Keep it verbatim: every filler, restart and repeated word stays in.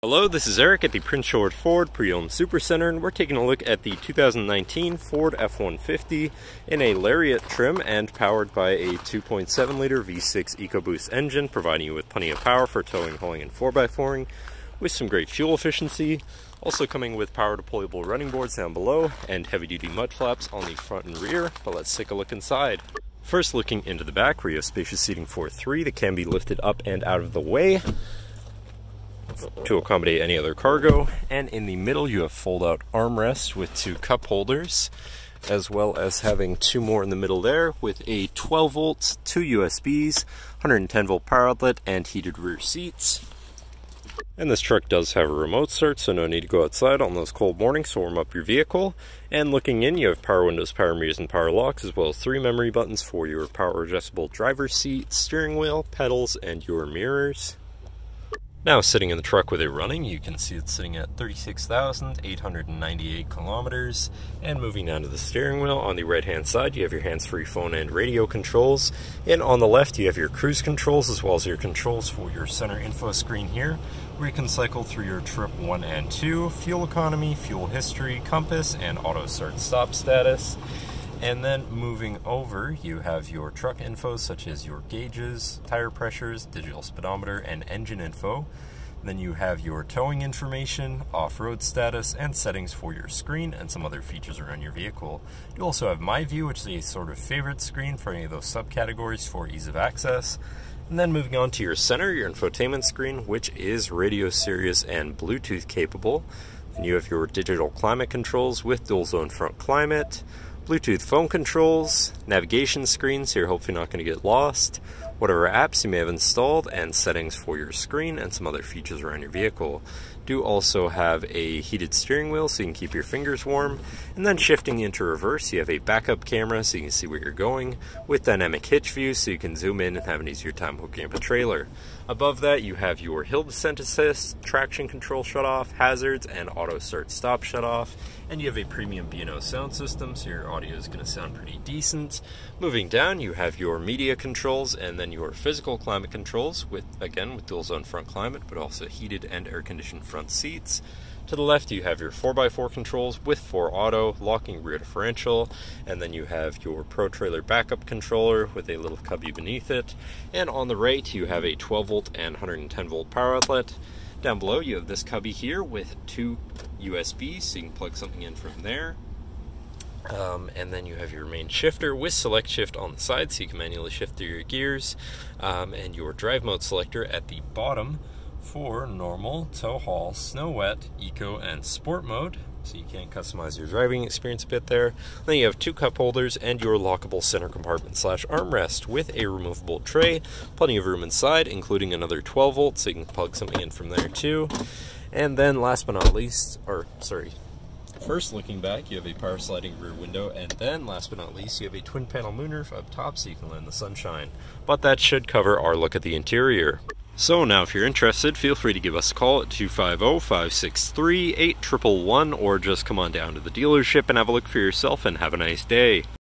Hello, this is Eric at the Prince George Ford Pre-Owned Supercenter, and we're taking a look at the two thousand nineteen Ford F one fifty in a Lariat trim and powered by a two point seven liter V six EcoBoost engine, providing you with plenty of power for towing, hauling, and four by fouring with some great fuel efficiency. Also coming with power deployable running boards down below and heavy-duty mud flaps on the front and rear, but let's take a look inside. First, looking into the back, where you have spacious seating for three that can be lifted up and out of the way to accommodate any other cargo, and in the middle you have fold-out armrests with two cup holders, as well as having two more in the middle there with a twelve volts, two U S Bs, one hundred ten volt power outlet, and heated rear seats. And this truck does have a remote start, so no need to go outside on those cold mornings to warm up your vehicle. And looking in, you have power windows, power mirrors, and power locks, as well as three memory buttons for your power adjustable driver's seat, steering wheel, pedals, and your mirrors. Now, sitting in the truck with it running, you can see it's sitting at thirty-six thousand eight hundred ninety-eight kilometers. And moving down to the steering wheel, on the right-hand side, you have your hands-free phone and radio controls. And on the left, you have your cruise controls, as well as your controls for your center info screen here, where you can cycle through your trip one and two, fuel economy, fuel history, compass, and auto start stop status. And then moving over, you have your truck info, such as your gauges, tire pressures, digital speedometer, and engine info. Then you have your towing information, off-road status, and settings for your screen, and some other features around your vehicle. You also have MyView, which is a sort of favorite screen for any of those subcategories for ease of access. And then moving on to your center, your infotainment screen, which is radio, Sirius, and Bluetooth capable. Then you have your digital climate controls with dual zone front climate, Bluetooth phone controls, navigation screen, so you're hopefully not going to get lost, whatever apps you may have installed, and settings for your screen, and some other features around your vehicle. Do also have a heated steering wheel, so you can keep your fingers warm. And then shifting into reverse, you have a backup camera, so you can see where you're going, with dynamic hitch view, so you can zoom in and have an easier time hooking up a trailer. Above that, you have your hill descent assist, traction control shutoff, hazards, and auto start stop shutoff. And you have a premium B and O sound system, so your audio is going to sound pretty decent. Moving down, you have your media controls, and then your physical climate controls, with again with dual zone front climate, but also heated and air conditioned front seats. To the left, you have your four by four controls with four auto, locking rear differential, and then you have your Pro Trailer backup controller with a little cubby beneath it. And on the right, you have a twelve volt and one hundred ten volt power outlet. Down below, you have this cubby here with two U S Bs, so you can plug something in from there. Um, and then you have your main shifter with select shift on the side, so you can manually shift through your gears, um, and your drive mode selector at the bottom for normal, tow haul, snow wet, eco, and sport mode, so you can customize your driving experience a bit there. Then you have two cup holders and your lockable center compartment slash armrest with a removable tray, plenty of room inside, including another twelve volt, so you can plug something in from there too. And then last but not least, or sorry, first, looking back, you have a power sliding rear window, and then, last but not least, you have a twin panel moonroof up top so you can let in the sunshine. But that should cover our look at the interior. So now, if you're interested, feel free to give us a call at two five zero, five six three, eight one one one, or just come on down to the dealership and have a look for yourself, and have a nice day.